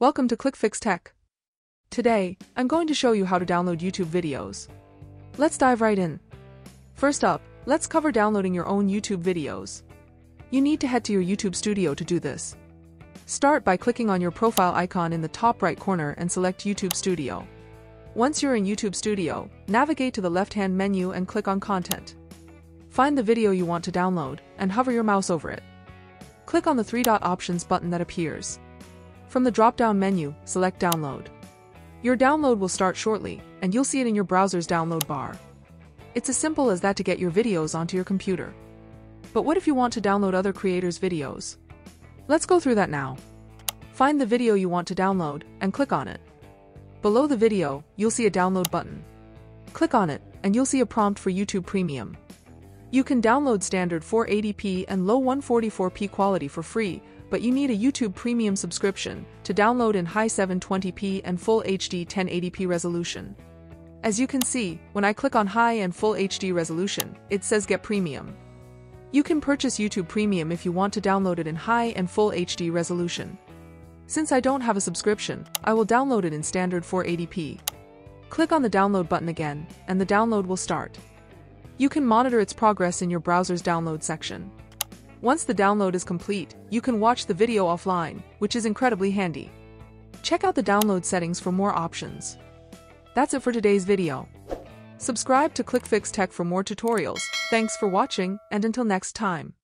Welcome to ClickFix Tech. Today, I'm going to show you how to download YouTube videos. Let's dive right in. First up, let's cover downloading your own YouTube videos. You need to head to your YouTube Studio to do this. Start by clicking on your profile icon in the top right corner and select YouTube Studio. Once you're in YouTube Studio, navigate to the left-hand menu and click on Content. Find the video you want to download, and hover your mouse over it. Click on the three-dot options button that appears. From the drop-down menu, select Download. Your download will start shortly, and you'll see it in your browser's download bar. It's as simple as that to get your videos onto your computer. But what if you want to download other creators' videos? Let's go through that now. Find the video you want to download, and click on it. Below the video, you'll see a download button. Click on it, and you'll see a prompt for YouTube Premium. You can download standard 480p and low 144p quality for free, but you need a YouTube Premium subscription to download in high 720p and full HD 1080p resolution. As you can see, when I click on high and full HD resolution, it says Get Premium. You can purchase YouTube Premium if you want to download it in high and full HD resolution. Since I don't have a subscription, I will download it in standard 480p. Click on the download button again, and the download will start. You can monitor its progress in your browser's download section. Once the download is complete, you can watch the video offline, which is incredibly handy. Check out the download settings for more options. That's it for today's video. Subscribe to ClickFix Tech for more tutorials. Thanks for watching, and until next time.